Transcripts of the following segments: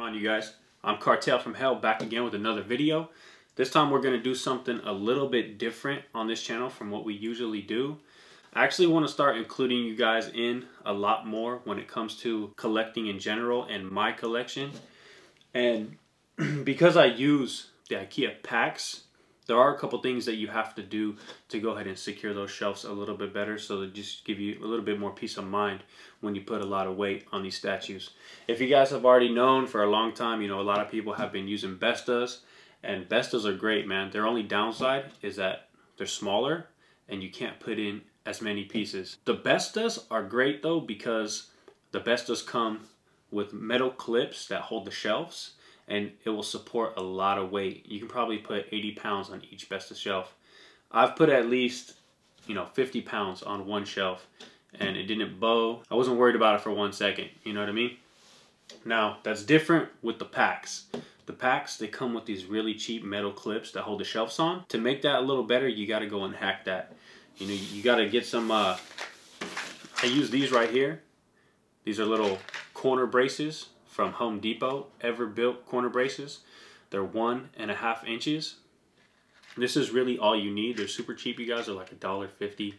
going on, you guys? I'm Cartel from Hell, back again with another video. This time we're going to do something a little bit different on this channel from what we usually do. I actually want to start including you guys in a lot more when it comes to collecting in general and my collection. And because I use the IKEA PAX, there are a couple things that you have to do to go ahead and secure those shelves a little bit better, so that just give you a little bit more peace of mind when you put a lot of weight on these statues. If you guys have already known for a long time, you know a lot of people have been using Bestas, and Bestas are great, man. Their only downside is that they're smaller and you can't put in as many pieces. The Bestas are great though, because the Bestas come with metal clips that hold the shelves, and it will support a lot of weight. You can probably put 80 pounds on each Besta shelf. I've put at least, you know, 50 pounds on one shelf, and it didn't bow. I wasn't worried about it for one second, you know what I mean? Now, that's different with the packs. The packs, they come with these really cheap metal clips that hold the shelves on. To make that a little better, you gotta go and hack that. You know, you gotta get some, I use these right here. These are little corner braces from Home Depot, EverBilt corner braces. They're 1.5 inches. This is really all you need. They're super cheap, you guys. They're like $1.50.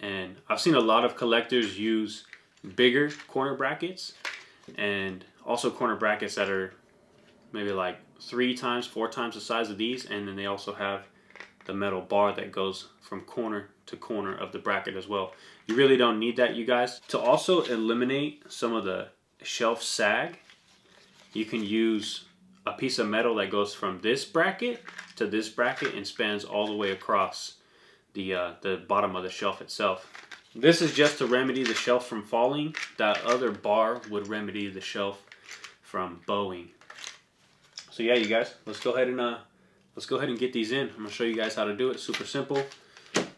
And I've seen a lot of collectors use bigger corner brackets, and also corner brackets that are maybe like 3 times, 4 times the size of these. And then they also have the metal bar that goes from corner to corner of the bracket as well. You really don't need that, you guys. To also eliminate some of the shelf sag, you can use a piece of metal that goes from this bracket to this bracket and spans all the way across the bottom of the shelf itself. This is just to remedy the shelf from falling. That other bar would remedy the shelf from bowing. So yeah, you guys, let's go ahead and get these in. I'm gonna show you guys how to do it. Super simple.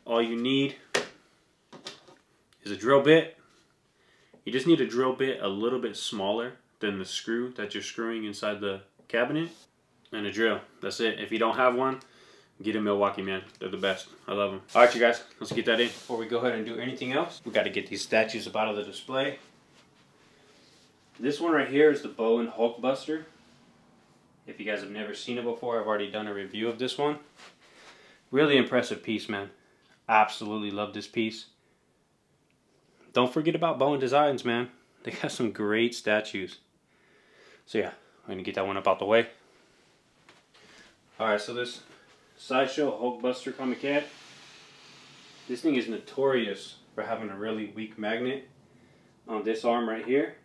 All you need is a drill bit. You just need a drill bit a little bit smaller than the screw that you're screwing inside the cabinet, and a drill. That's it. If you don't have one, get a Milwaukee, man. They're the best. I love them. All right, you guys, let's get that in. Before we go ahead and do anything else, we got to get these statues up out of the display. This one right here is the Bowen Hulkbuster. If you guys have never seen it before, I've already done a review of this one. Really impressive piece, man. Absolutely love this piece. Don't forget about Bowen Designs, man. They got some great statues. So yeah, I'm gonna get that one up out the way. All right, so this Sideshow Hulkbuster comic cat, this thing is notorious for having a really weak magnet on this arm right here.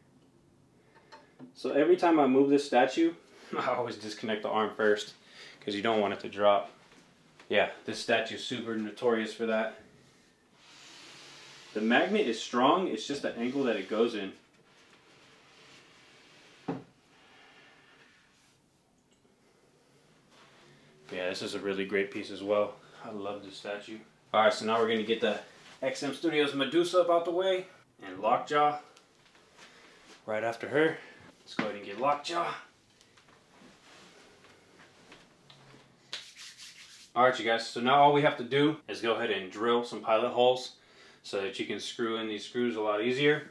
So every time I move this statue, I always disconnect the arm first, because you don't want it to drop. Yeah, this statue is super notorious for that. The magnet is strong, it's just the angle that it goes in. Yeah, this is a really great piece as well. I love this statue. All right, so now we're gonna get the XM Studios Medusa up out the way, and Lockjaw right after her. Let's go ahead and get Lockjaw. All right, you guys, so now all we have to do is go ahead and drill some pilot holes, so that you can screw in these screws a lot easier.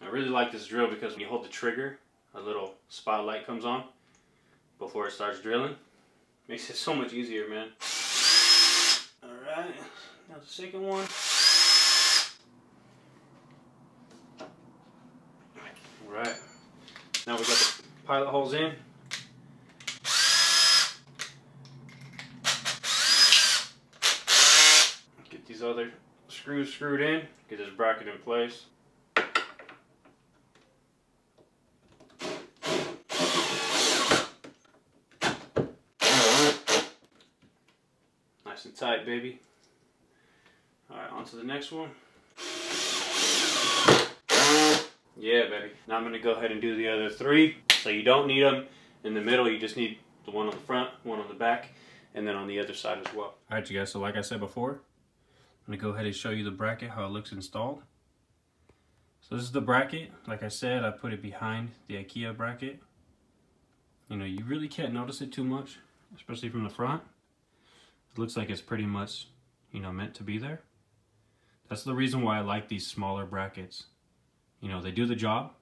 I really like this drill because when you hold the trigger, a little spotlight comes on before it starts drilling. Makes it so much easier, man. Alright, now the second one. Alright, now we got the pilot holes in. These other screws screwed in, get this bracket in place. Nice and tight, baby. All right, on to the next one. Yeah, baby. Now I'm gonna go ahead and do the other three. So you don't need them in the middle, you just need the one on the front, one on the back, and then on the other side as well. All right, you guys, so like I said before, I'm gonna go ahead and show you the bracket, how it looks installed. So this is the bracket. Like I said, I put it behind the IKEA bracket. You know, you really can't notice it too much, especially from the front. It looks like it's pretty much, you know, meant to be there. That's the reason why I like these smaller brackets. You know, they do the job,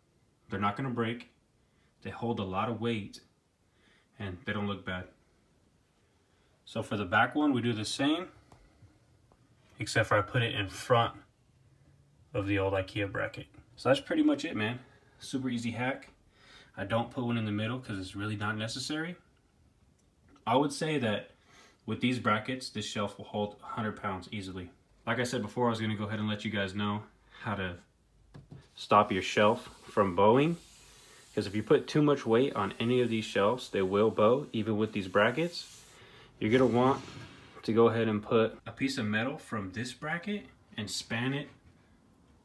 they're not going to break, they hold a lot of weight, and they don't look bad. So for the back one, we do the same, except for I put it in front of the old IKEA bracket. So that's pretty much it, man. Super easy hack. I don't put one in the middle because it's really not necessary. I would say that with these brackets, this shelf will hold 100 pounds easily. Like I said before, I was going to go ahead and let you guys know how to stop your shelf from bowing. Because if you put too much weight on any of these shelves, they will bow, even with these brackets. You're going to want to go ahead and put a piece of metal from this bracket and span it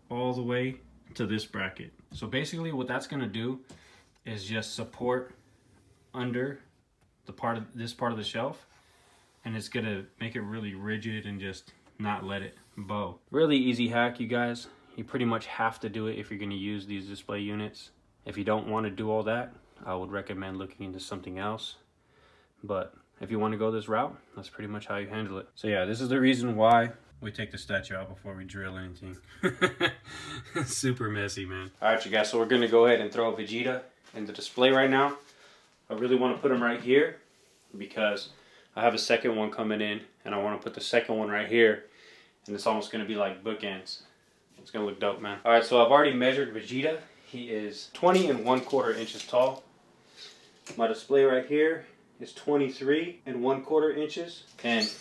all the way to this bracket. So basically what that's going to do is just support under the part of the shelf, and it's going to make it really rigid and just not let it bow. Really easy hack, you guys. You pretty much have to do it if you're going to use these display units. If you don't want to do all that, I would recommend looking into something else. But if you want to go this route, that's pretty much how you handle it. So yeah, this is the reason why we take the statue out before we drill anything. Super messy, man. All right, you guys, so we're going to go ahead and throw Vegeta in the display right now. I really want to put him right here because I have a second one coming in, and I want to put the second one right here, and it's almost going to be like bookends. It's going to look dope, man. All right, so I've already measured Vegeta. He is 20¼ inches tall. My display right here is 23¼ inches. And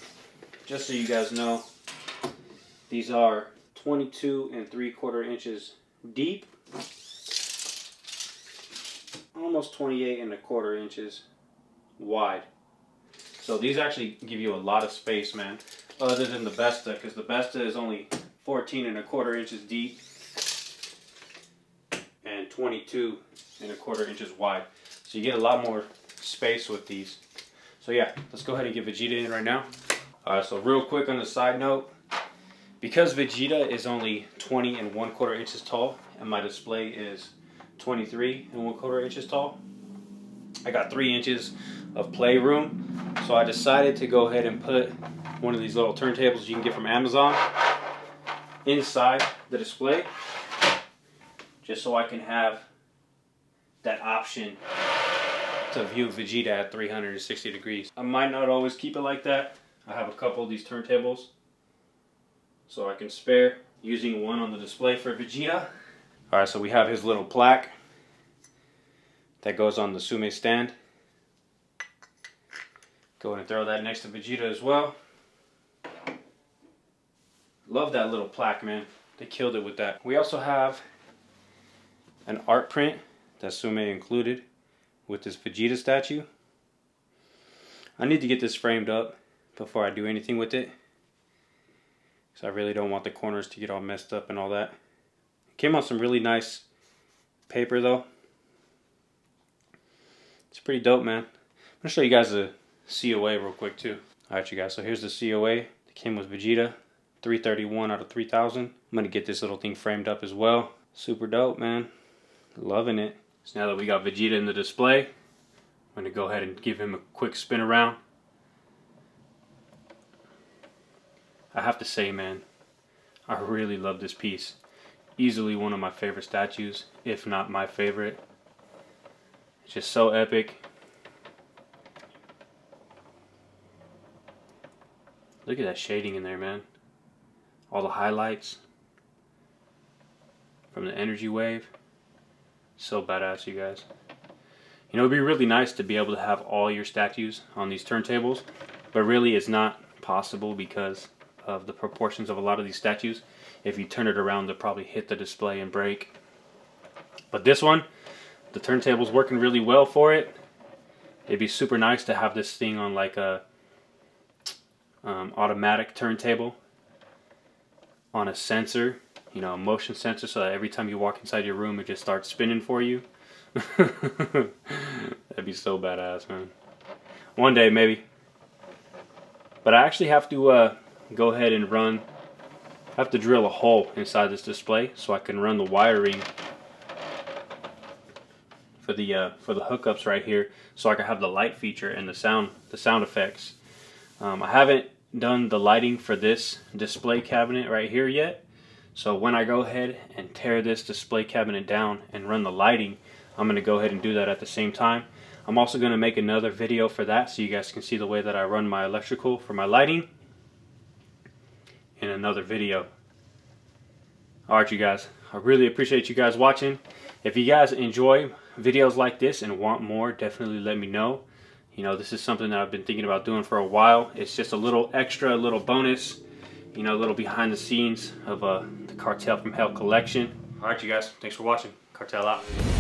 just so you guys know, these are 22¾ inches deep, almost 28¼ inches wide. So these actually give you a lot of space, man, other than the Besta, because the Besta is only 14¼ inches deep and 22¼ inches wide. So you get a lot more space with these. So yeah, let's go ahead and get Vegeta in right now. All right, so real quick on the side note, because Vegeta is only 20¼ inches tall and my display is 23¼ inches tall, I got 3 inches of playroom. So I decided to go ahead and put one of these little turntables you can get from Amazon inside the display, just so I can have that option to view Vegeta at 360 degrees. I might not always keep it like that. I have a couple of these turntables, so I can spare using one on the display for Vegeta. All right, so we have his little plaque that goes on the Tsume stand. Go ahead and throw that next to Vegeta as well. Love that little plaque, man. They killed it with that. We also have an art print that Tsume included with this Vegeta statue. I need to get this framed up before I do anything with it, because I really don't want the corners to get all messed up and all that. It came on some really nice paper, though. It's pretty dope, man. I'm going to show you guys the COA real quick too. Alright, you guys, so here's the COA that came with Vegeta. 331 out of 3000. I'm gonna get this little thing framed up as well. Super dope, man. Loving it. So now that we got Vegeta in the display, I'm gonna go ahead and give him a quick spin around. I have to say, man, I really love this piece. Easily one of my favorite statues, if not my favorite. It's just so epic. Look at that shading in there, man. All the highlights from the energy wave. So badass, you guys. You know, it'd be really nice to be able to have all your statues on these turntables, but really it's not possible because of the proportions of a lot of these statues. If you turn it around, they'll probably hit the display and break. But this one, the turntable's working really well for it. It'd be super nice to have this thing on like a automatic turntable on a sensor, you know, a motion sensor, so that every time you walk inside your room it just starts spinning for you. That'd be so badass, man. One day maybe. But I actually have to go ahead and drill a hole inside this display so I can run the wiring for the hookups right here, so I can have the light feature and the sound effects. I haven't done the lighting for this display cabinet right here yet, So when I go ahead and tear this display cabinet down and run the lighting, I'm going to go ahead and do that at the same time. I'm also going to make another video for that so you guys can see the way that I run my electrical for my lighting in another video. Alright you guys, I really appreciate you guys watching. If you guys enjoy videos like this and want more, definitely let me know. You know, this is something that I've been thinking about doing for a while. It's just a little extra, a little bonus, you know, a little behind the scenes of the Cartel from Hell collection. Alright you guys, thanks for watching. Cartel out.